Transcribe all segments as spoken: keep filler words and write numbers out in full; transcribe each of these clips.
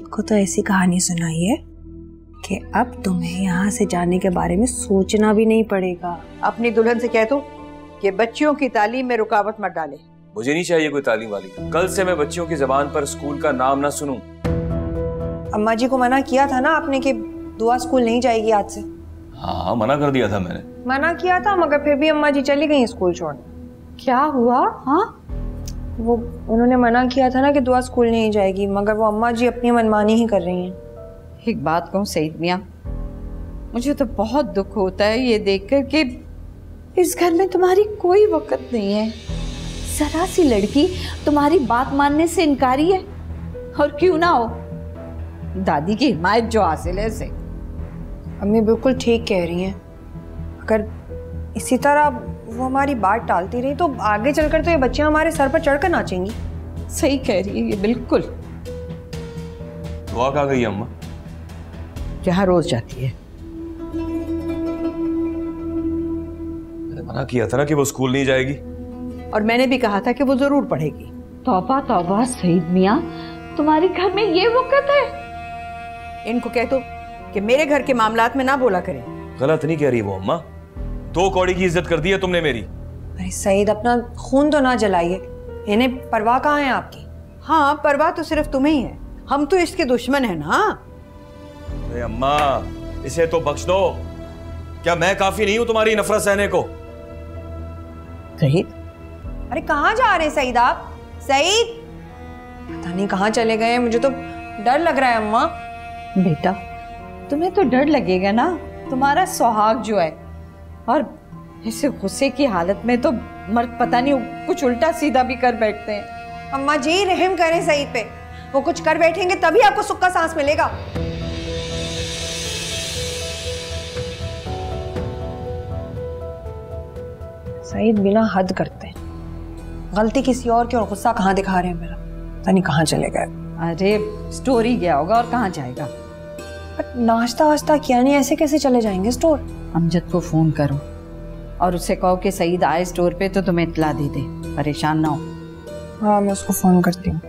अमित को तो ऐसी कहानी सुनाई है कि अब तुम्हें यहाँ से जाने के बारे में सोचना भी नहीं पड़ेगा। अपनी दुल्हन से कह दो कि बच्चियों की तालीम में रुकावट मत डाले। मुझे नहीं चाहिए कोई तालीम वाली। कल से मैं बच्चियों की जबान पर स्कूल का नाम ना सुनूं। अम्मा जी को मना किया था ना आपने कि दुआ स्कूल नहीं जाएगी आज से। हाँ, मना कर दिया था मैंने। मना किया था मगर फिर भी अम्मा जी चली गई स्कूल छोड़ने। क्या हुआ? हाँ, वो उन्होंने मना किया था ना कि दुआ स्कूल नहीं जाएगी, मगर वो अम्मा जी अपनी मनमानी ही कर रही हैं। एक बात कहूँ सईद मियाँ, मुझे तो बहुत दुख होता है ये देखकर कि इस घर में तुम्हारी कोई वक़्त नहीं है। जरा सी लड़की तुम्हारी बात मानने से इनकारी है, और क्यों ना हो दादी की हिमायत जो हासिल है। से अम्मी बिल्कुल ठीक कह रही हैं, अगर इसी तरह वो हमारी बात टालती रही तो आगे चलकर तो ये बच्चियां हमारे सर पर चढ़कर नाचेंगी। सही कह रही है ये बिल्कुल। दुआ कहाँ गई अम्मा? जहाँ रोज जाती है। मैंने मना किया था ना कि वो स्कूल नहीं जाएगी, और मैंने भी कहा था कि वो जरूर पढ़ेगी। तौबा तौबा सईद मियाँ, तुम्हारे घर में ये वक्त है। इनको कह दो कि मेरे घर के मामलात में ना बोला करें। गलत नहीं कह रही वो अम्मा, दो कौड़ी की इज्जत कर दी है तुमने मेरी। अरे सईद, अपना खून तो ना जलाइए, इन्हें परवाह कहाँ है आपकी? हाँ, परवाह तो सिर्फ तुम्हें ही है, हम तो इसके दुश्मन हैं ना। अरे अम्मा, इसे तो बख्श दो। क्या मैं काफी नहीं हूँ तुम्हारी नफरत सहने को? सईद, अरे कहाँ जा रहे सईद आप? सईद पता नहीं कहाँ चले गए, मुझे तो डर लग रहा है। अम्मा बेटा, तुम्हें तो डर लगेगा ना, तुम्हारा सुहाग जो है, और ऐसे गुस्से की हालत में तो मर्द पता नहीं कुछ उल्टा सीधा भी कर बैठते हैं। अम्मा जी रहम करें सईद पे, वो कुछ कर बैठेंगे तभी आपको सुक्का सांस मिलेगा। सईद बिना हद करते हैं, गलती किसी और की और गुस्सा कहाँ दिखा रहे हैं मेरा। पता नहीं कहाँ चले गए। अरे स्टोरी गया होगा और कहाँ जाएगा। नाश्ता वाश्ता किया नहीं, ऐसे कैसे चले जाएंगे स्टोर? अमजद को फोन करो और उसे कहो कि सईद आए स्टोर पे तो तुम्हें इतला दे दे, परेशान ना हो। हाँ, मैं उसको फोन करती हूँ।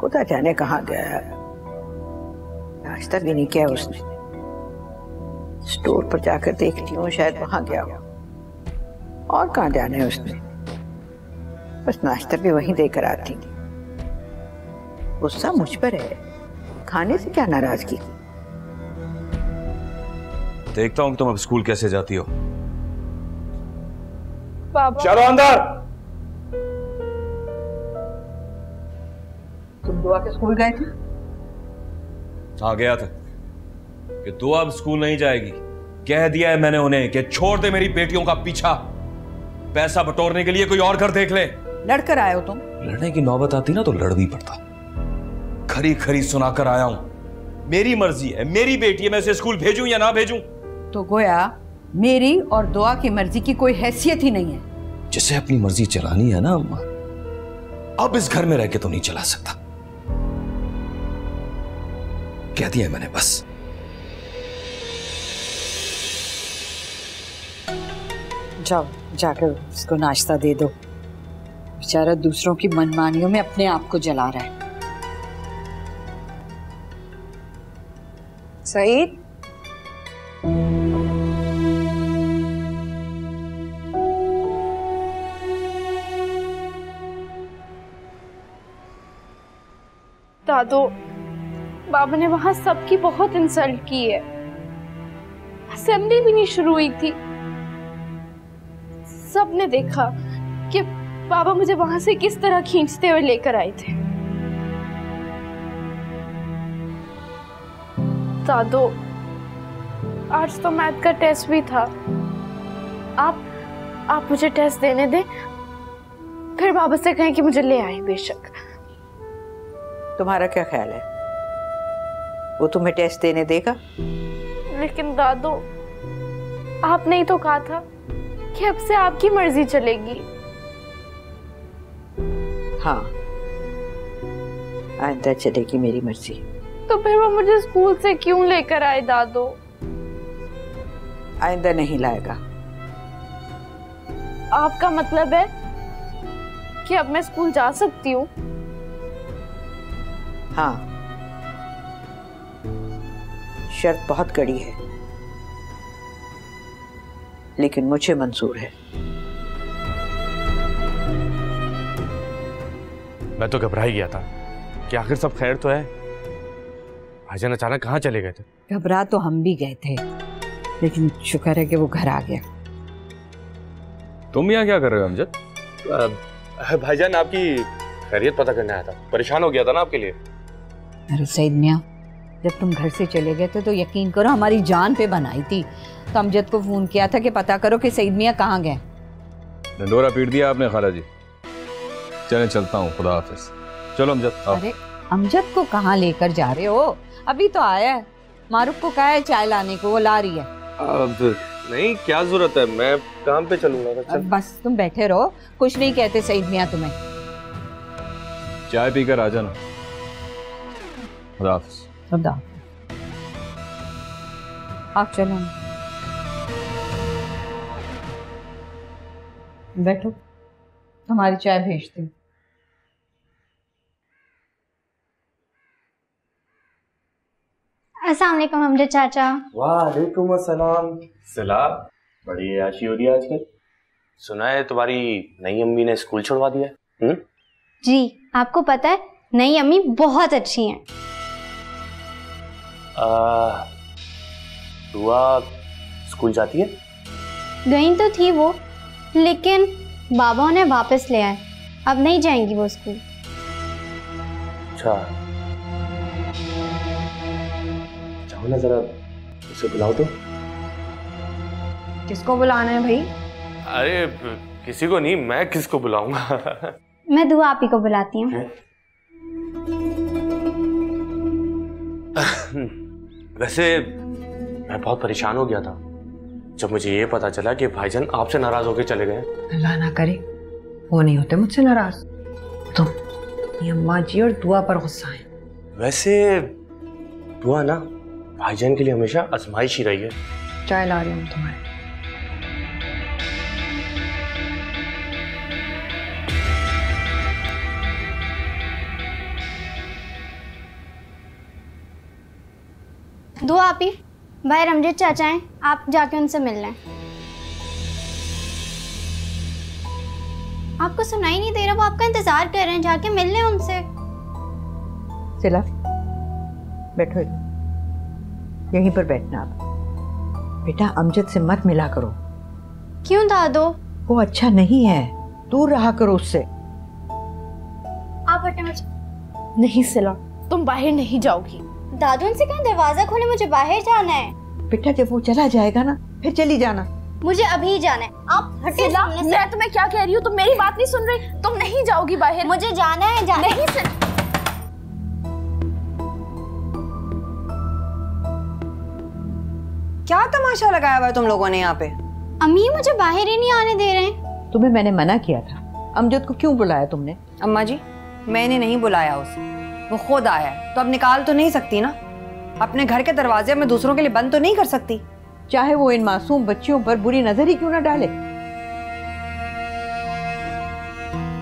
खुदा जाने कहाँ गया है, नाश्ता भी नहीं किया उसने। स्टोर पर जाकर देख ली हूँ, शायद वहाँ गया हो। और कहाँ जाना है उसने, बस नाश्ता भी वहीं देकर आती थी। गुस्सा मुझ पर है, खाने से क्या नाराजगी। देखता हूं तुम अब स्कूल कैसे जाती हो। बाबा, चलो अंदर। तुम दुआ के स्कूल गए थे? हाँ, गया था। कि दुआ अब स्कूल नहीं जाएगी। कह दिया है मैंने उन्हें कि छोड़ दे मेरी बेटियों का पीछा, पैसा बटोरने के लिए कोई और घर देख ले। लड़कर आए हो तुम? लड़ने की नौबत आती ना तो लड़ भी पड़ता। खरी खरी सुनाकर आया हूं, मेरी मर्जी है, मेरी बेटी है, मैं उसे स्कूल भेजूं या ना भेजूं। तो गोया मेरी और दुआ की मर्जी की कोई हैसियत ही नहीं है। जिसे अपनी मर्जी चलानी है ना अम्मा, अब इस घर में रह के तो नहीं चला सकता। कह दिया मैंने बस। जाओ जाकर उसको नाश्ता दे दो, बेचारा दूसरों की मनमानियों में अपने आप को जला रहा है। सईद, दादो, बाबा ने वहां सबकी बहुत इंसल्ट की है। असेंबली भी नहीं शुरू हुई थी, सबने देखा कि बाबा मुझे वहां से किस तरह खींचते हुए लेकर आए थे। दादो, आज तो मैथ का टेस्ट भी था, आप आप मुझे टेस्ट देने दें, फिर बाबा से कहें कि मुझे ले आए। बेशक। तुम्हारा क्या ख्याल है, वो तुम्हें टेस्ट देने देगा? लेकिन दादो, आपने ही तो कहा था कि अब से आपकी मर्जी चलेगी। हाँ, आइंदा चलेगी मेरी मर्जी। तो फिर वो मुझे स्कूल से क्यों लेकर आए दादो? आइंदा नहीं लाएगा। आपका मतलब है कि अब मैं स्कूल जा सकती हूँ? हाँ, शर्त बहुत कड़ी है लेकिन मुझे मंजूर है। मैं तो घबरा ही गया था कि आखिर सब खैर तो है। भाईजान अचानक कहाँ चले गए थे? घबरा तो हम भी गए थे लेकिन शुक्र है कि वो घर आ गया। तुम यहाँ क्या कर रहे हो अमजद? भाईजान आपकी खैरियत पता करने आया था, परेशान हो गया था ना आपके लिए। अरे सईद मियाँ, जब तुम घर से चले गए थे तो यकीन करो हमारी जान पे बनाई थी। तो अमजद को फोन किया था कि पता करो कि सईद मियाँ कहाँ गए। डंडोरा पीट दिया आपने खाला जी। चले चलता हूँ, खुदा हाफिज। चलो अमजद। अरे अमजद को कहाँ लेकर जा रहे हो? अभी तो आया है, मारूफ को कहा है चाय लाने को, वो ला रही है। अब नहीं, क्या जरूरत है, मैं काम पे चलूंगा। बस तुम बैठे रहो, कुछ नहीं कहते सईद मियाँ तुम्हें। चाय पीकर आ जाना। खुदा हाफिज। खुदा आप चलो, बैठो, तुम्हारी चाय भेजती हूँ। अस्सलाम वालेकुम हमजा चाचा। वालेकुम अस्सलाम। सलाम। बड़ी आशी हो रही है आजकल। सुना है तुम्हारी नई अम्मी ने स्कूल छोड़वा दिया है। जी आपको पता है नई अम्मी बहुत अच्छी हैं। दुआ स्कूल जाती है? गई तो थी वो लेकिन बाबा उन्हें वापस ले आए, अब नहीं जाएंगी वो स्कूल। अच्छा, चाहो ना जरा उसे बुलाओ तो। किसको बुलाना है भाई? अरे किसी को नहीं, मैं किसको बुलाऊंगा। मैं दुआ आप ही को बुलाती हूँ। वैसे मैं बहुत परेशान हो गया था जब मुझे ये पता चला कि भाईजान आपसे नाराज होकर चले गए। अल्लाह ना करे वो नहीं होते मुझसे नाराज। तुम ये अम्मा जी और दुआ पर गुस्सा है। वैसे दुआ ना भाईजान के लिए हमेशा आजमाइश ही रही है। चाय ला रही हूँ तुम्हारे। दुआ आपी भाई रमजीत चाचा हैं, आप जाके उनसे मिल लें। आपको सुनाई नहीं दे रहा, वो आपका इंतजार कर रहे हैं, जाके मिल लें उनसे। सिला बैठो, यहीं पर बैठना आप। बेटा अमजद से मत मिला करो। क्यों दादो? वो अच्छा नहीं है, दूर रहा करो उससे। आप हटे मुझे। नहीं सिला तुम बाहर नहीं जाओगी। दादू उनसे कहा दरवाजा खोले, मुझे बाहर जाना है। बेटा जब वो चला जाएगा ना फिर चली जाना। मुझे अभी जाना है, आप हटे सामने से। मैं तुम्हें क्या कह रही हूँ, तुम मेरी बात नहीं सुन रही। तुम नहीं जाओगी बाहर। मुझे जाना है, जाना नहीं है। क्या तमाशा लगाया हुआ है तुम लोगों ने यहाँ पे? अम्मी मुझे बाहर ही नहीं आने दे रहे हैं। तुम्हें मैंने मना किया था, अमजद को क्यों बुलाया तुमने? अम्मा जी मैंने नहीं बुलाया उसे, वो खुद आया है। तो अब निकाल तो नहीं सकती ना, अपने घर के दरवाजे में दूसरों के लिए बंद तो नहीं कर सकती। चाहे वो इन मासूम बच्चियों पर बुरी नजर ही क्यों ना डाले।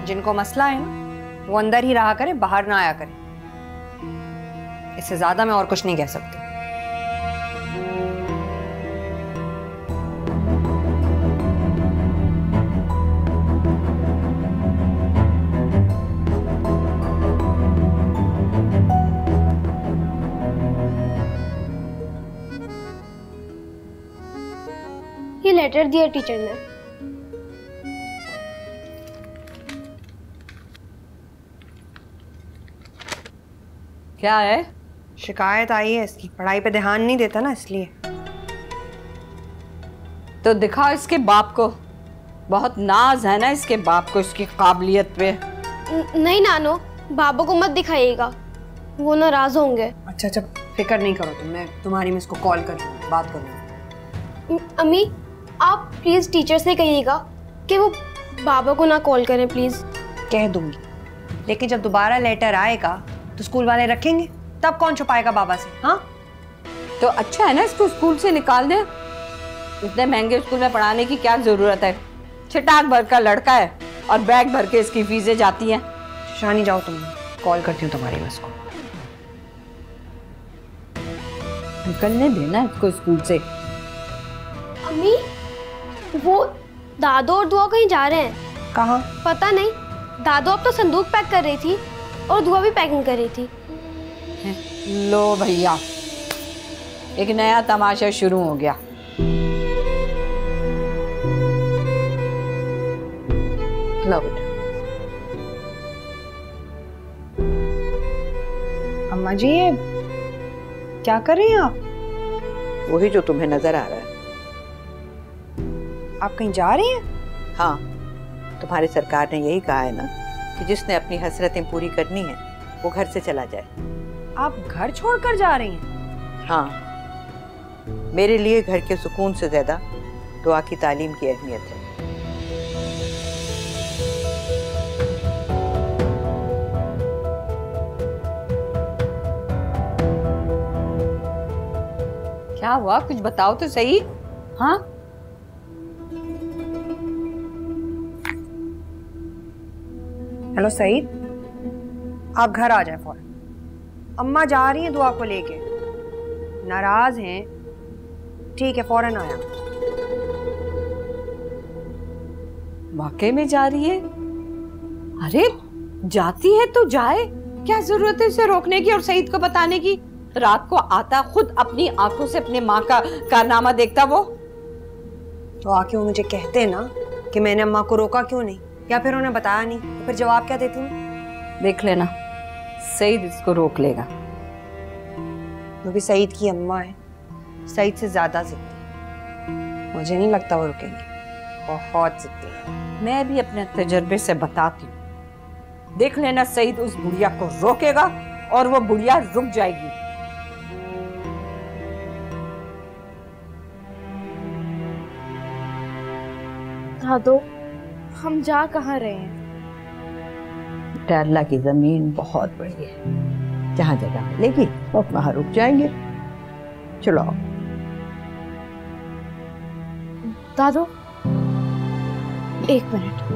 जिनको मसला है ना वो अंदर ही रहा करे, बाहर ना आया करे। इससे ज्यादा मैं और कुछ नहीं कह सकती। लेटर दिया टीचर ने। क्या है? शिकायत आई है इसकी, पढ़ाई पे ध्यान नहीं देता ना इसलिए। तो दिखाओ इसके बाप को, बहुत नाज है ना इसके बाप को इसकी काबिलियत पे। नहीं नानो, बाबू को मत दिखाइएगा, वो नाराज होंगे। अच्छा अच्छा फिक्र नहीं करो तुम, मैं तुम्हारी में इसको कॉल कर लूंगी, बात कर लूंगी। अम्मी आप प्लीज टीचर से कहिएगा कि वो बाबा को ना कॉल करें प्लीज। कह दूंगी लेकिन जब दोबारा लेटर आएगा तो स्कूल वाले रखेंगे, तब कौन छुपाएगा बाबा से? हाँ तो अच्छा है ना इसको स्कूल से निकाल दें। इतने महंगे स्कूल में पढ़ाने की क्या जरूरत है? छिटाक भर का लड़का है और बैग भर के इसकी फीसें जाती हैं। शानी जाओ तुम, कॉल करती हूँ तुम्हारी बस को। निकलने देना इसको स्कूल से। अम्मी, वो दादू और दुआ कहीं जा रहे हैं। कहाँ? पता नहीं। दादू अब तो संदूक पैक कर रही थी और दुआ भी पैकिंग कर रही थी। लो भैया, एक नया तमाशा शुरू हो गया। लो अम्मा जी, ये क्या कर रही हैं आप? वही जो तुम्हें नजर आ रहा है। आप कहीं जा रही हैं? हाँ, तुम्हारी सरकार ने यही कहा है ना कि जिसने अपनी हसरतें पूरी करनी है वो घर से चला जाए। आप घर छोड़कर जा रही हैं? हाँ, मेरे लिए घर के सुकून से ज्यादा दुआ की तालीम की अहमियत है। क्या हुआ, कुछ बताओ तो सही। हाँ, हेलो सईद, आप घर आ जाए फौरन। अम्मा जा रही हैं दुआ को लेके, नाराज हैं। ठीक है, फौरन आया। वाकई में जा रही है? अरे जाती है तो जाए, क्या जरूरत है उसे रोकने की और सईद को बताने की। रात को आता, खुद अपनी आंखों से अपने माँ का कारनामा देखता। वो तो आके वो मुझे कहते ना कि मैंने अम्मा को रोका क्यों नहीं, या फिर उन्हें बताया नहीं, तो फिर जवाब क्या देती हूँ? देख लेना, सईद इसको रोक लेगा। वो भी सईद की अम्मा है, सईद से ज्यादा जिद्दी। मुझे नहीं लगता वो रुकेंगे, बहुत जिद्दी है। मैं भी अपने तजर्बे से बताती हूँ, देख लेना सईद उस बुढ़िया को रोकेगा और वो बुढ़िया रुक जाएगी। दादो, हम जा कहाँ रहे हैं? केरला की जमीन बहुत बड़ी है, जहाँ जगह मिलेगी और वहां रुक जाएंगे। चलो दादू, एक मिनट।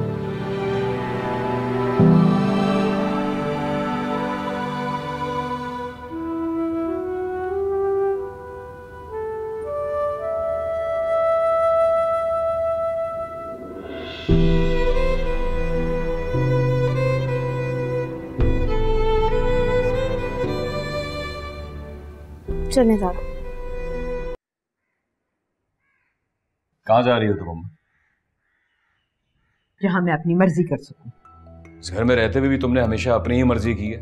चलने जा रहा। कहाँ जा रही हो तुम? जहाँ मैं अपनी मर्जी कर सकूं। इस घर में रहते हुए भी तुमने हमेशा अपनी ही मर्जी की है।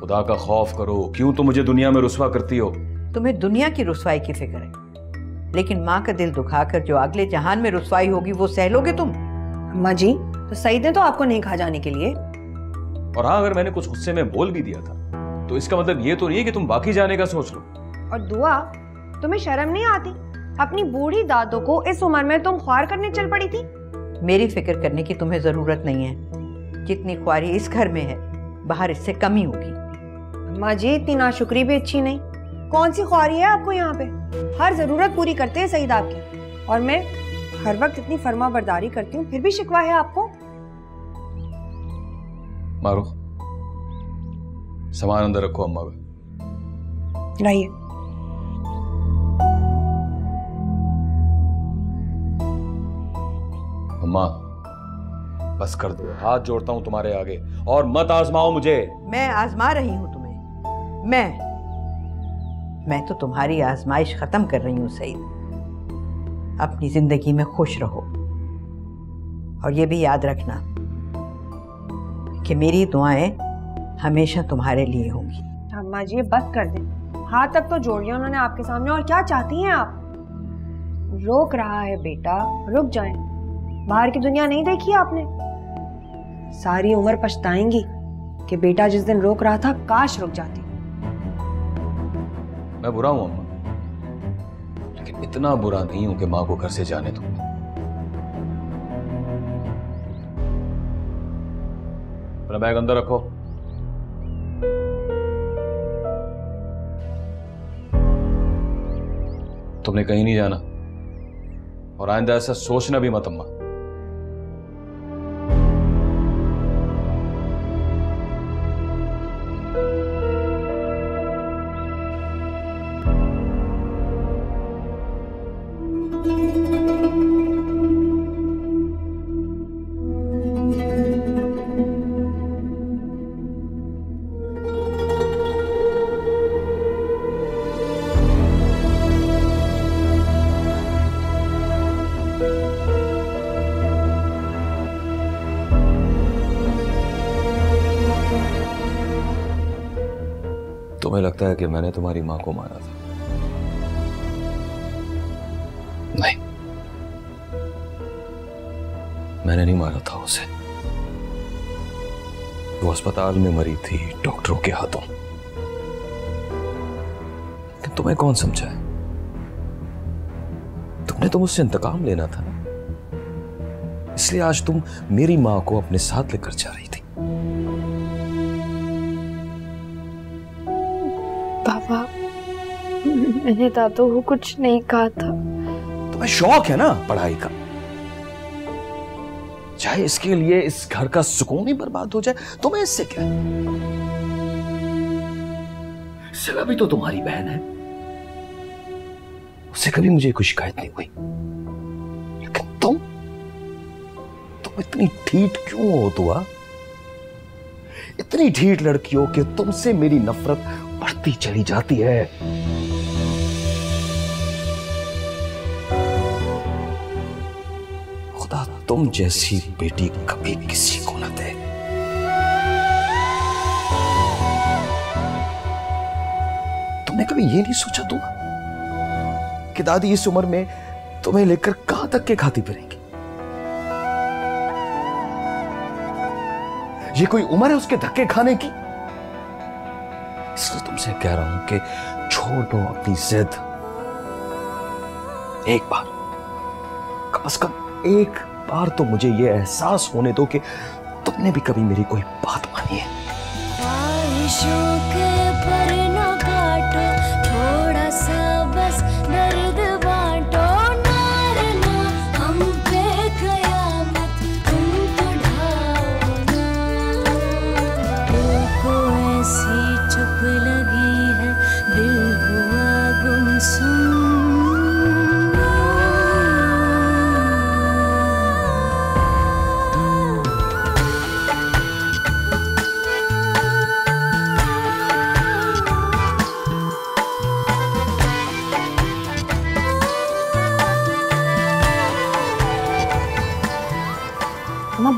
खुदा का खौफ करो, क्यों तुम मुझे दुनिया में रुसवा करती हो? तुम्हें दुनिया की रुसवाई की फिक्र है, लेकिन माँ का दिल दुखाकर जो अगले जहान में रुसवाई होगी वो सह लोगे तुम? अम्मा जी, तो सईद ने तो आपको नहीं खा जाने के लिए। और हाँ, अगर मैंने कुछ गुस्से में बोल भी दिया था तो इसका मतलब ये तो नहीं है कि तुम बाकी जाने का सोच लो। और दुआ, तुम्हें शर्म नहीं आती? अपनी बूढ़ी दादो को इस उम्र में तुम ख्वार करने चल पड़ी थी। मेरी फिक्र करने की तुम्हें जरूरत नहीं है। जितनी ख्वारी इस घर में है, बाहर इससे कमी होगी। अम्मा जी, इतनी नाशुक्री भी अच्छी नहीं। कौन सी ख्वारी है आपको यहाँ पे? हर जरूरत पूरी करते है सईद आपकी, और मैं हर वक्त इतनी फर्मा बर्दारी करती हूँ, फिर भी शिकवा है आपको। मारो, सामान अंदर रखो। अम्मा का लाइए। अम्मा, बस कर दो। हाथ जोड़ता हूं तुम्हारे आगे, और मत आजमाओ मुझे। मैं आजमा रही हूं तुम्हें। मैं मैं तो तुम्हारी आजमाइश खत्म कर रही हूं सईद। अपनी जिंदगी में खुश रहो, और ये भी याद रखना कि मेरी दुआएं हमेशा तुम्हारे लिए होगी। अम्मा जी, बस कर दें। हाथ तक तो जोड़िए उन्होंने आपके सामने, और क्या चाहती हैं आप? रोक रहा है बेटा, रुक जाएं। बाहर की दुनिया नहीं देखी आपने? सारी उम्र पछताएंगी कि बेटा जिस दिन रोक रहा था, काश रुक जाती। मैं बुरा हूं अम्मा, लेकिन इतना बुरा नहीं हूं कि माँ को घर से जाने दूं। अपना बैग अंदर रखो। तुमने कहीं नहीं जाना, और आइंदा ऐसा सोचना भी मत। अम्मा, तुम्हें लगता है कि मैंने तुम्हारी मां को मारा था? नहीं, मैंने नहीं मारा था उसे। वो अस्पताल में मरी थी डॉक्टरों के हाथों। तुम्हें कौन समझाए? तुमने तो मुझसे इंतकाम लेना था, इसलिए आज तुम मेरी मां को अपने साथ लेकर जा रही थी। पापा, मैंने दादू को कुछ नहीं कहा था। तुम्हें शौक है ना पढ़ाई का, चाहे इसके लिए इस घर का सुकून ही बर्बाद हो जाए, तुम्हें इससे क्या? सिला भी तो तुम्हारी बहन है, उससे कभी मुझे कोई शिकायत नहीं हुई, लेकिन तुम तुम इतनी ढीठ क्यों हो? दुआ इतनी ढीठ लड़कियों के तुमसे मेरी नफरत बढ़ती चली जाती है। खुदा तुम जैसी बेटी कभी किसी को ना दे। तुमने कभी ये नहीं सोचा दुआ कि दादी इस उम्र में तुम्हें लेकर कहां तक के खाती फिरेंगी? ये कोई उम्र है उसके धक्के खाने की? इसलिए तुमसे कह रहा हूं कि छोड़ दो अपनी जिद। एक बार, कम से कम एक बार तो मुझे ये एहसास होने दो कि तुमने भी कभी मेरी कोई बात मानी है।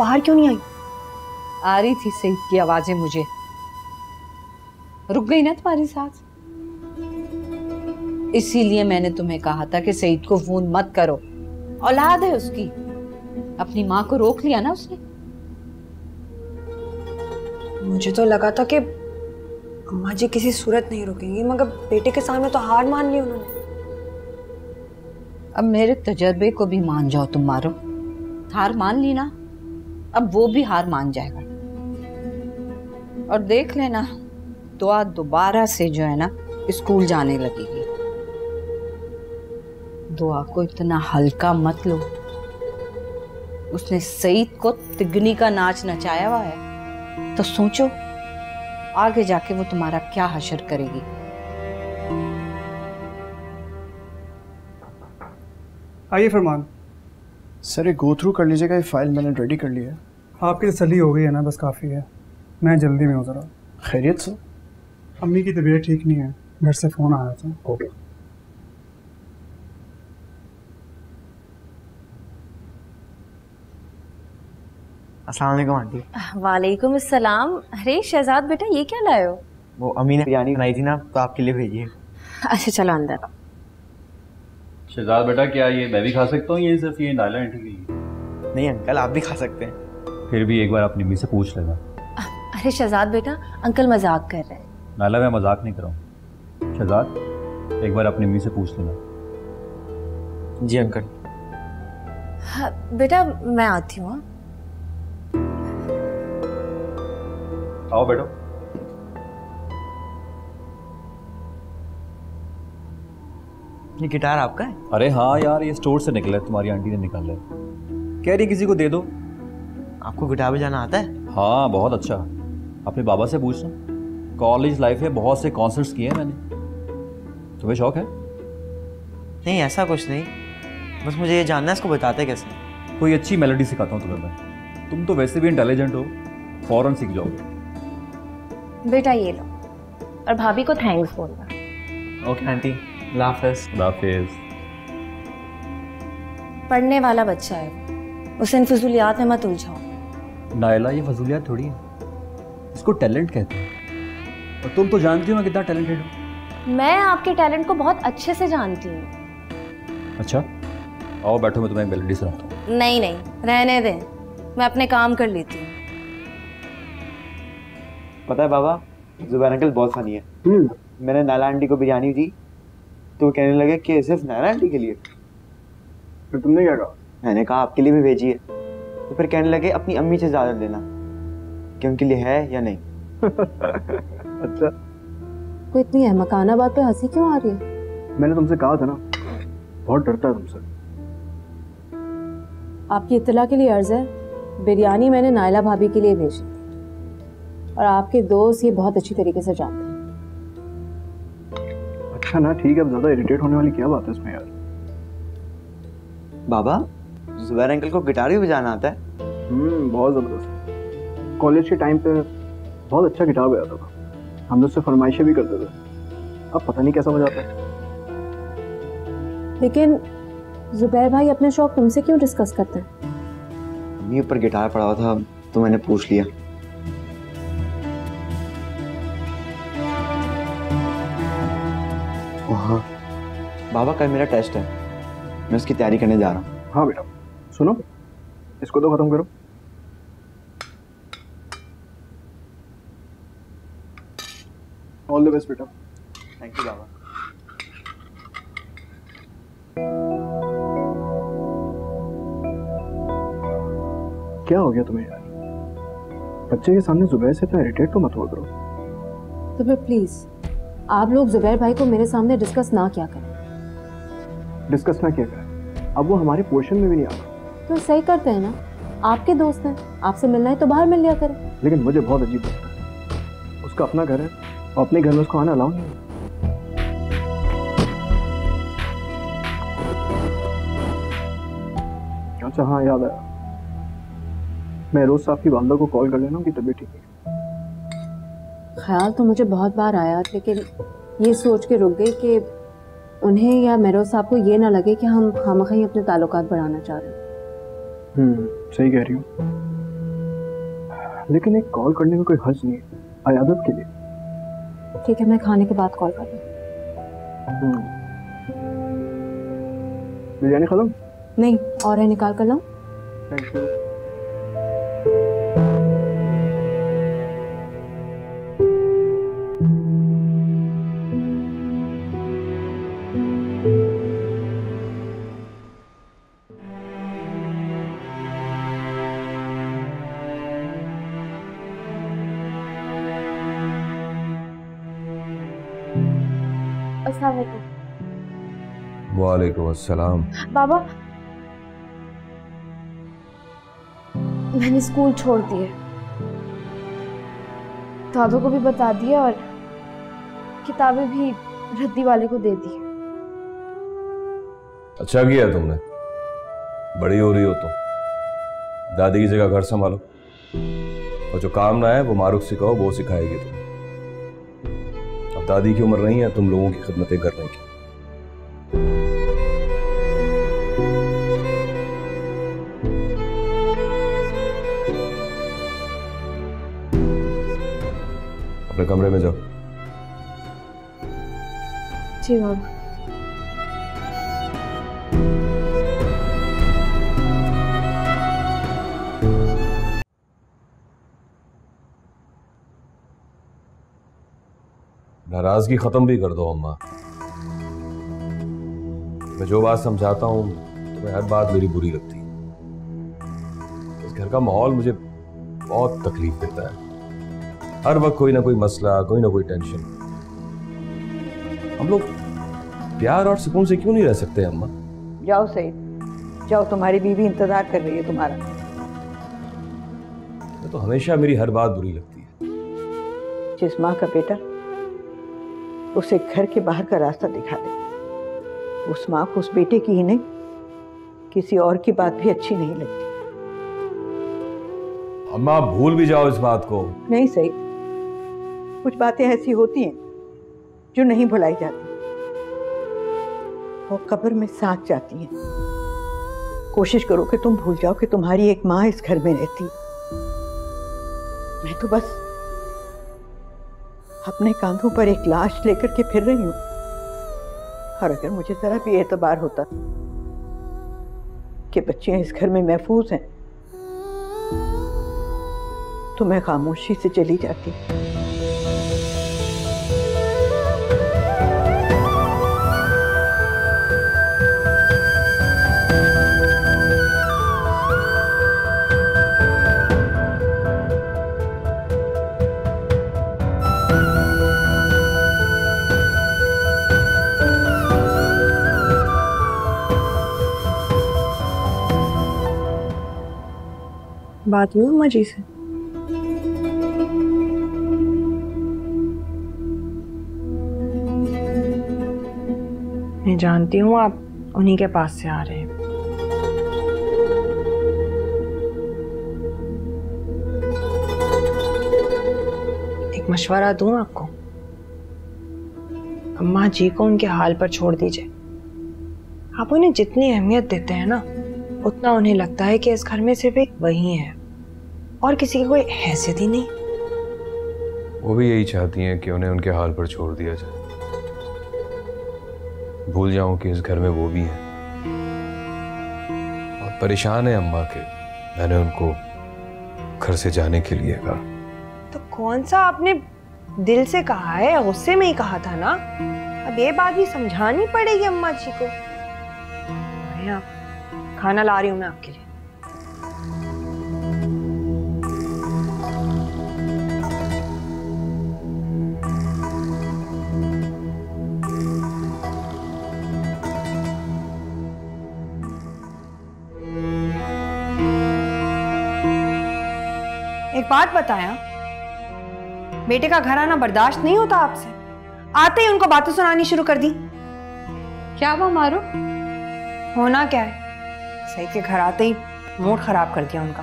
बाहर क्यों नहीं आई? आ रही थी सईद की आवाजें मुझे। रुक गई ना तुम्हारी सास, इसीलिए मैंने तुम्हें कहा था कि सईद को फोन मत करो, औलाद है उसकी। अपनी माँ को रोक लिया ना उसने। मुझे तो लगा था कि अम्मा जी किसी सूरत नहीं रुकेंगी, मगर बेटे के सामने तो हार मान ली उन्होंने। अब मेरे तजर्बे को भी मान जाओ तुम, मारो हार मान ली ना, अब वो भी हार मान जाएगा। और देख लेना दुआ दोबारा से जो है ना स्कूल जाने लगेगी। दुआ को इतना हल्का मत लो, उसने सईद को तिगनी का नाच नचाया हुआ है, तो सोचो आगे जाके वो तुम्हारा क्या हशर करेगी। आइए फरमान सर, ये गो थ्रू कर लीजिएगा, ये फाइल मैंने रेडी कर लिया है। आपकी तसल्ली हो गई है ना, बस काफ़ी है। मैं जल्दी में हूँ ज़रा। खैरियत से? अम्मी की तबीयत ठीक नहीं है, घर से फ़ोन आया था। ओके। अस्सलाम वालेकुम आंटी। वालेकुम अस्सलाम। अरे शहजाद बेटा, ये क्या लाए हो? वो अम्मी ने बिरयानी बनाई थी ना, तो आपके लिए भेजी है। अच्छा चलो अंदर। शहजाद बेटा, क्या ये मैं भी खा सकता हूँ? ये सिर्फ ये डाला आंटी के? नहीं अंकल, आप भी खा सकते हैं। फिर भी एक बार अपनी अम्मी से पूछ लेना। अरे शहजाद बेटा, अंकल मजाक कर रहे हैं। नाला, मैं मजाक नहीं कर रहा हूँ। शहजाद, एक बार अपनी अम्मी से पूछ लेना। जी अंकल। हाँ बेटा, मैं आती हूँ। आओ बेटा। ये गिटार आपका है? अरे हाँ यार, ये स्टोर से निकला है, तुम्हारी आंटी ने निकाला है। कह रही किसी को दे दो। आपको गिटार बजाना आता है? हाँ बहुत अच्छा। अपने बाबा से पूछना, कॉलेज लाइफ में बहुत से कॉन्सर्ट्स किए हैं मैंने। तुम्हें शौक है? नहीं ऐसा कुछ नहीं, बस मुझे ये जानना है इसको बताते कैसे। कोई अच्छी मेलोडी सिखाता हूँ तुम्हें मैं। तुम तो वैसे भी इंटेलिजेंट हो, फौरन सीख जाओगे। बेटा ये लो, और भाभी को थैंक्स बोलना। ओके आंटी, लाफिस। लाफिस। पढ़ने वाला बच्चा है, उसे इन फजूलियात में मत उलझाओ। नायला, ये फजूलियात थोड़ी है, इसको टैलेंट कहते हैं। और तुम तो जानती हो मैं कितना टैलेंटेड हूँ। मैं आपके टैलेंट को बहुत अच्छे से जानती हूँ। अच्छा आओ बैठो, मैं तुम्हें एक मेलोडी सुनाता हूँ। नहीं नहीं रहने दें, मैं अपने काम कर लेती हूँ। पता है बाबा, जुबैर अंकल बहुत फनी है। मैंने नाला आंटी को बिरयानी दी तो कहने लगे कि सिर्फ नाला आंटी के लिए। तो तुमने क्या कहा? मैंने कहा आपके लिए भी भेजी है। तो फिर कहने लगे अपनी अम्मी से ज्यादा लेना कि उनके लिए है या नहीं। अच्छा कोई इतनी अहमकाना बात पे हंसी क्यों आ रही है? मैंने तुमसे कहा था ना बहुत डरता है तुमसे। आपकी इत्तला के लिए अर्ज है, बिरयानी मैंने नायला भाभी के लिए भेजी और आपके दोस्त ये बहुत अच्छी तरीके से जानते हैं। अच्छा ना ठीक है, अब ज्यादा इरिटेट होने वाली क्या बात है इसमें यार। बाबा जुबैर अंकल को गिटार भी बजाना आता है। हम्म बहुत जबरदस्त। कॉलेज के टाइम पे बहुत अच्छा गिटार बजाता था, हम उससे फरमाइशें भी करते थे। अब पता नहीं कैसा बजाता है। लेकिन जुबैर भाई अपने शौक तुमसे क्यों डिस्कस करते हैं? मम्मी ऊपर गिटार पड़ा हुआ था तो मैंने पूछ लिया। हाँ बाबा कल मेरा टेस्ट है, मैं उसकी तैयारी करने जा रहा हूँ। हाँ बेटा सुनो, इसको तो खत्म करो। ऑल द बेस्ट बेटा। थैंक यू बाबा। क्या हो गया तुम्हें यार? बच्चे के सामने जुबैर से इतना इरिटेट तो मत हो करो। तो फिर प्लीज आप लोग जुबैर भाई को मेरे सामने डिस्कस ना क्या करें। डिस्कस ना किया करें, अब वो हमारे पोर्शन में भी नहीं आता। तो सही करते हैं ना, आपके दोस्त हैं, आपसे मिलना है तो बाहर मिल लिया करें। लेकिन मुझे बहुत अजीब लगता है, उसका अपना घर है और अपने घर में उसको आना अलाउ नहीं है। अच्छा हाँ याद आया, मैं रोज साहब की वालदा को कॉल कर लेना, उनकी तबीयत ठीक है। ख्याल तो मुझे बहुत बार आया लेकिन ये सोच के रुक गई कि उन्हें या मेरोज साहब को ये ना लगे कि हम खामखाई अपने ताल्लुकात बढ़ाना चाह रहे हैं। हम्म सही कह रही हूँ, लेकिन एक कॉल करने में कोई हर्ज नहीं है अयादत के लिए। ठीक है मैं खाने के बाद कॉल करूँ। बिरयानी खा लूँ? नहीं और है, निकाल कर लाऊँ? Thank you. वालेकुम अस्सलाम। बाबा मैंने स्कूल छोड़ दिया, दादा को भी बता दिया और किताबें भी रद्दी वाले को दे दी। अच्छा किया तुमने, बड़ी हो रही हो तो दादी की जगह घर संभालो और जो काम ना है वो मारूफ से कहो, वो सिखाएगी तुम्हें। अब दादी की उम्र नहीं है तुम लोगों की खिदमतें करने की। कमरे में जाओ। जी बाबा। नाराजगी खत्म भी कर दो अम्मा। मैं जो बात समझाता हूं तुम्हें हर बात मेरी बुरी लगती है। इस घर का माहौल मुझे बहुत तकलीफ देता है, हर वक्त कोई ना कोई मसला, कोई ना कोई टेंशन। हम लोग प्यार और सुकून से क्यों नहीं रह सकते अम्मा? जाओ सईद जाओ, तुम्हारी बीवी इंतजार कर रही है तुम्हारा। तो हमेशा मेरी हर बात बुरी लगती है। जिस माँ का बेटा उसे घर के बाहर का रास्ता दिखा दे, उस माँ को उस बेटे की ही नहीं किसी और की बात भी अच्छी नहीं लगती। अम्मा भूल भी जाओ इस बात को। नहीं सईद, कुछ बातें ऐसी होती हैं जो नहीं भुलाई जाती, वो कब्र में साथ जाती हैं। कोशिश करो कि तुम भूल जाओ कि तुम्हारी एक माँ इस घर में रहती। मैं तो बस अपने कांधों पर एक लाश लेकर के फिर रही हूँ। और अगर मुझे ज़रा भी एतबार होता कि बच्चियाँ इस घर में महफूज हैं तो मैं खामोशी से चली जाती। बात हुई अम्मा जी से? मैं जानती हूँ आप उन्हीं के पास से आ रहे हैं। एक मशवरा दूँ आपको? अम्मा जी को उनके हाल पर छोड़ दीजिए। आप उन्हें जितनी अहमियत देते हैं ना, उतना उन्हें लगता है कि इस घर में सिर्फ एक वही है और किसी की कोई हैसियत ही नहीं। वो भी यही चाहती हैं कि उन्हें उनके हाल पर छोड़ दिया जाए, भूल जाऊं कि इस घर में वो भी हैं। और परेशान है अम्मा के, मैंने उनको घर से जाने के लिए कहा। तो कौन सा आपने दिल से कहा है, गुस्से में ही कहा था ना। अब ये बात भी समझानी पड़ेगी अम्मा जी को। भैया खाना ला रही हूँ मैं आपके लिए। एक बात बताया, बेटे का घर आना बर्दाश्त नहीं होता आपसे। आते ही उनको बातें सुनानी शुरू कर दी। क्या हुआ मारो? होना क्या है, सही के घर आते ही मूड खराब कर दिया उनका।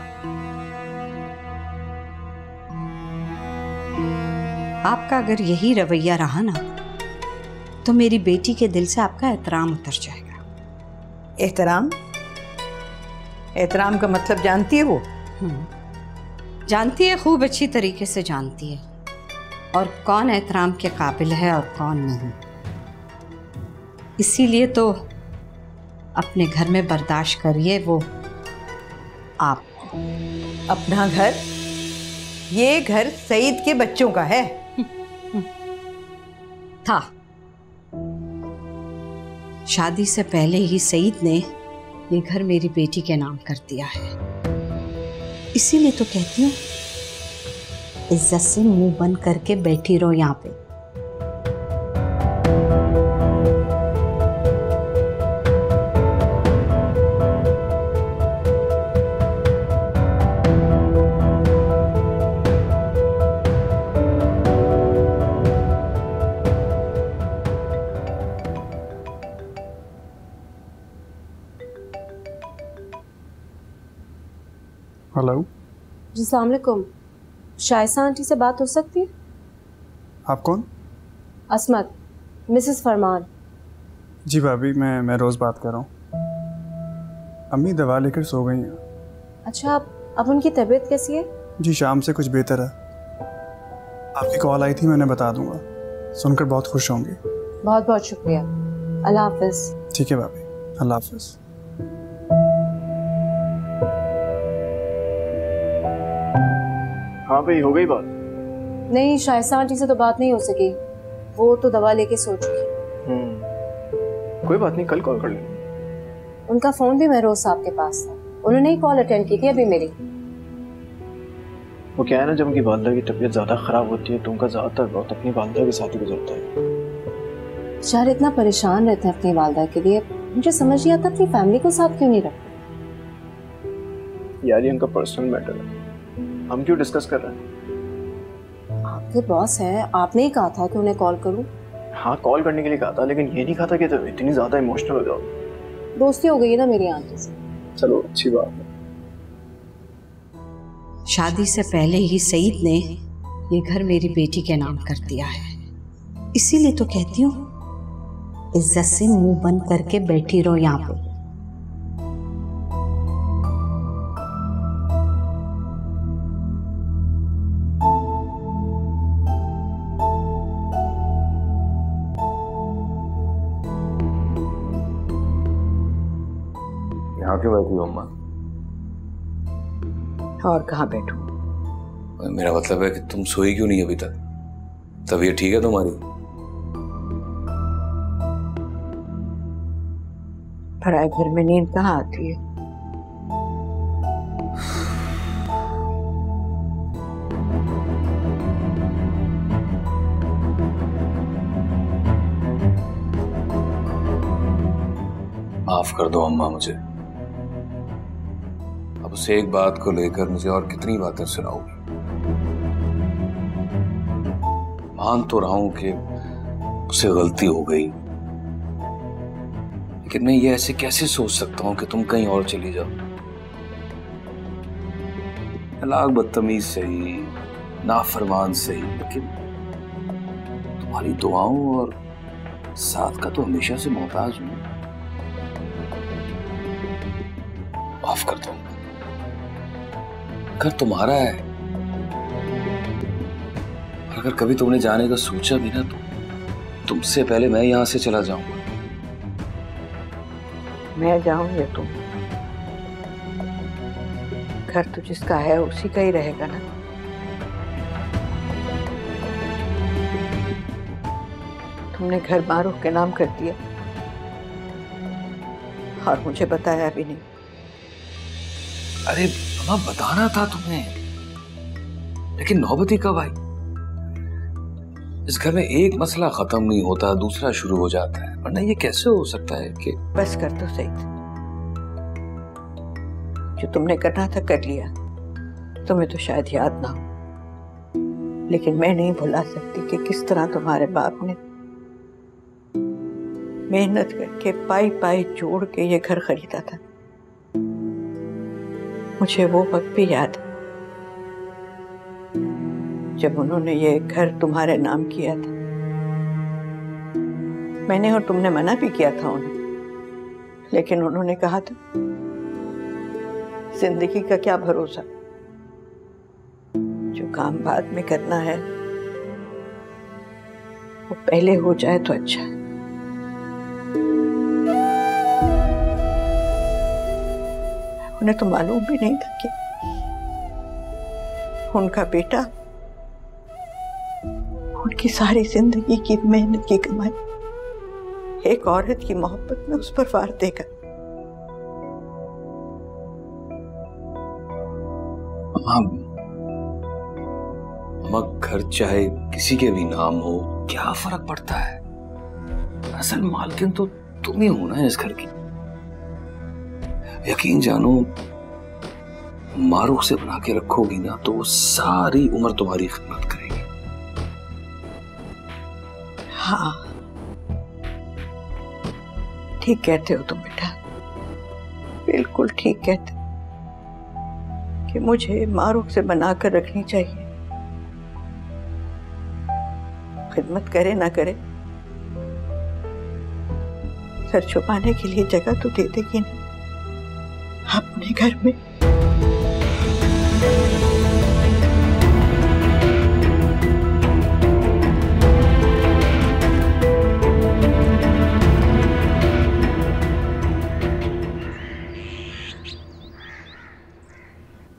आपका अगर यही रवैया रहा ना तो मेरी बेटी के दिल से आपका एहतराम उतर जाएगा। एहतराम? एहतराम का मतलब जानती है वो? जानती है, खूब अच्छी तरीके से जानती है। और कौन एहतराम के काबिल है और कौन नहीं, इसीलिए तो अपने घर में बर्दाश्त करिए। वो आप अपना घर, ये घर सईद के बच्चों का है। था शादी से पहले ही सईद ने ये घर मेरी बेटी के नाम कर दिया है। इसीलिए तो कहती हूँ इज्जत से मुंह बंद करके बैठी रहो यहाँ पे। हेलो जी, अस्सलाम वालेकुम। शायसा आंटी से बात हो सकती है? आप कौन? असमत, मिसेस फरमान। जी भाभी, मैं मैं रोज़ बात कर रहा हूँ। अम्मी दवा लेकर सो गई हैं। अच्छा, आप अब उनकी तबीयत कैसी है? जी शाम से कुछ बेहतर है। आपकी कॉल आई थी, मैंने बता दूंगा। सुनकर बहुत खुश होंगे। बहुत बहुत शुक्रिया, अल्लाह हाफिज़। ठीक है भाभी, अल्लाह हाफिज़। हाँ भाई, हो गई बात? नहीं, शायसा आंटी से तो बात नहीं हो सकी, वो तो दवा लेके सो चुकी। हम्म, कोई बात नहीं, कल कॉल कर लेंगे। उनका फोन भी महरोज साहब के पास था, उन्होंने ही कॉल अटेंड की थी अभी मेरी। वो क्या है ना, जब उनकी वालदा की तबीयत ज्यादा खराब होती है तो उनका ज्यादातर वक्त अपनी वालदा के साथ ही गुजरता है। शायद इतना परेशान रहते हैं अपनी वालदा के लिए, मुझे समझ नहीं आता अपनी फैमिली को साथ क्यों नहीं रखते। यार ये उनका पर्सनल मैटर है, हम क्यों डिस्कस कर रहे हैं? आपके बॉस हैं, आपने ही कहा था कि उन्हें कॉल करूं। हाँ, कॉल करने के लिए कहा था, लेकिन ये नहीं कहा था कि तुम इतनी ज्यादा इमोशनल हो जाओ। दोस्ती हो गई है ना मेरी आंटी से। चलो अच्छी बात है। शादी से पहले ही सईद ने ये घर मेरी बेटी के नाम कर दिया है। इसीलिए तो कहती हूँ इज्जत से मुंह बंद करके बैठी रहो यहाँ पे। कहाँ क्यों बैठी हो अम्मा? और कहाँ बैठूं? मेरा मतलब है कि तुम सोई क्यों नहीं अभी तक? तबीयत ठीक है तुम्हारी? पराए घर में नींद कहाँ आती है? माफ कर दो अम्मा मुझे। अब उस एक बात को लेकर मुझे और कितनी बातें सुनाओगी? मान तो रहा हूं कि उससे गलती हो गई, लेकिन मैं ये ऐसे कैसे सोच सकता हूं कि तुम कहीं और चली जाओ? लाख बदतमीज सही, नाफरमान सही, लेकिन तुम्हारी दुआओं और साथ का तो हमेशा से मोहताज हूं। माफ कर दो, घर तुम्हारा है। अगर कभी तुमने जाने का सोचा भी ना तो तुमसे पहले मैं यहां से चला जाऊंगा। मैं जाऊं या तुम? घर तो जिसका है उसी का ही रहेगा ना। तुमने घर मारूफ के नाम कर दिया और मुझे बताया भी नहीं। अरे अम्मा, बताना था तुम्हें, लेकिन नौबत ही कब आई? इस घर में एक मसला खत्म नहीं होता, दूसरा शुरू हो जाता है, वरना ये कैसे हो सकता है कि बस कर दो सही। जो तुमने करना था कर लिया, तुम्हें तो शायद याद ना हो, लेकिन मैं नहीं भुला सकती कि किस तरह तुम्हारे बाप ने मेहनत करके पाई पाई जोड़ के ये घर खरीदा था। मुझे वो वक्त भी याद जब उन्होंने ये घर तुम्हारे नाम किया था। मैंने और तुमने मना भी किया था उन्हें, लेकिन उन्होंने कहा था जिंदगी का क्या भरोसा, जो काम बाद में करना है वो पहले हो जाए तो अच्छा है। उन्हें तो मालूम भी नहीं था कि उनका बेटा उनकी सारी जिंदगी की मेहनत की कमाई एक औरत की मोहब्बत में उस पर वार देगा। अम्मा, घर चाहे किसी के भी नाम हो, क्या फर्क पड़ता है? असल मालकिन तो तुम ही हो ना इस घर की। यकीन जानो, मारूफ से बना के रखोगी ना तो वो सारी उम्र तुम्हारी खिदमत करेगी। हाँ, ठीक कहते हो तुम बेटा, बिल्कुल ठीक कहते हो कि मुझे मारूफ से बनाकर रखनी चाहिए। खिदमत करे ना करे, सर छुपाने के लिए जगह तो दे देगी ना अपने घर में।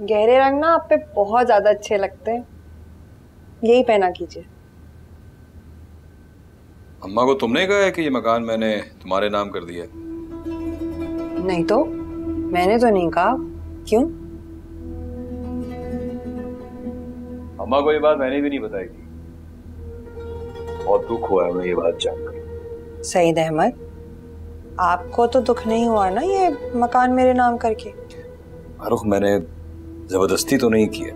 गहरे रंग ना आप पे बहुत ज्यादा अच्छे लगते हैं, यही पहना कीजिए। अम्मा को तुमने कहा है कि ये मकान मैंने तुम्हारे नाम कर दिया? नहीं तो मैंने तो नहीं कहा। क्यों? अम्मा को ये बात मैंने भी नहीं बताई थी। बहुत दुख हुआ है मुझे ये बात जानकर। सईद अहमद, आपको तो दुख नहीं हुआ ना ये मकान मेरे नाम करके? फारूक, मैंने जबरदस्ती तो नहीं किया,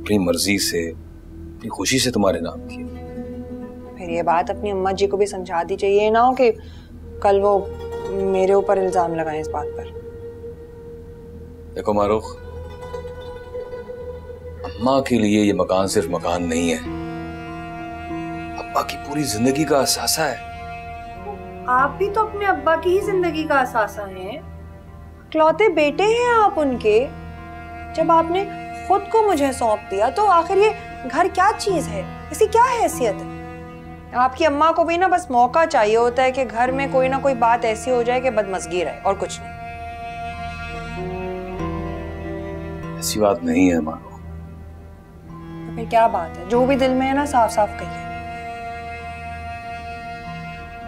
अपनी मर्जी से, अपनी खुशी से तुम्हारे नाम किया। फिर ये बात अपनी अम्मा जी को भी समझा दी चाहिए ना, हो कि कल वो मेरे ऊपर इल्जाम लगाएं इस बात पर। देखो मारूफ, अम्मा के लिए ये मकान सिर्फ मकान नहीं है, अब्बा की पूरी जिंदगी का असासा है। आप भी तो अपने अब्बा की ही जिंदगी का असासा हैं, इकलौते बेटे हैं आप उनके। जब आपने खुद को मुझे सौंप दिया तो आखिर ये घर क्या चीज है, इसकी क्या हैसियत है? आपकी अम्मा को भी ना बस मौका चाहिए होता है कि घर में कोई ना कोई बात ऐसी हो जाए कि बदमज़गी रहे, और कुछ नहीं। ऐसी बात नहीं है मानो। तो फिर क्या बात है? जो भी दिल में है ना साफ साफ कहिए।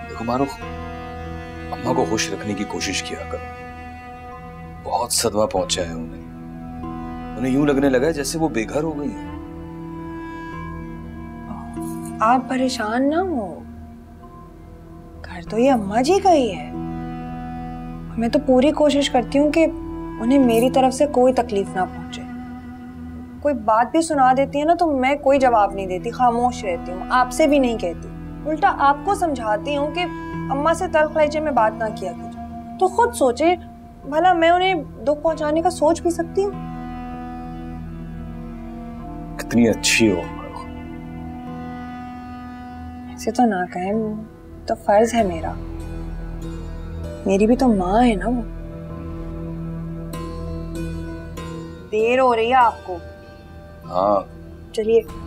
देखो मानो, अम्मा को खुश रखने की कोशिश किया करो। बहुत सदमा पहुंचा है उन्हें। उन्हें यूं लगने लगा है जैसे वो बेघर हो गई है। आप परेशान ना हो, घर तो ये अम्मा जी का ही है। मैं तो पूरी कोशिश करती हूँ कि उन्हें मेरी तरफ से कोई तकलीफ ना पहुंचे। कोई बात भी सुना देती है ना तो मैं कोई जवाब नहीं देती, खामोश रहती हूँ, आपसे भी नहीं कहती। उल्टा आपको समझाती हूँ कि अम्मा से तलखलाइचे में बात ना किया कीजिए। तो खुद सोचे भला मैं उन्हें दुख पहुंचाने का सोच भी सकती हूँ? कितनी अच्छी हो। ऐसे तो ना कहें, तो फर्ज है मेरा। मेरी भी तो माँ है ना वो। देर हो रही है आपको। हाँ चलिए।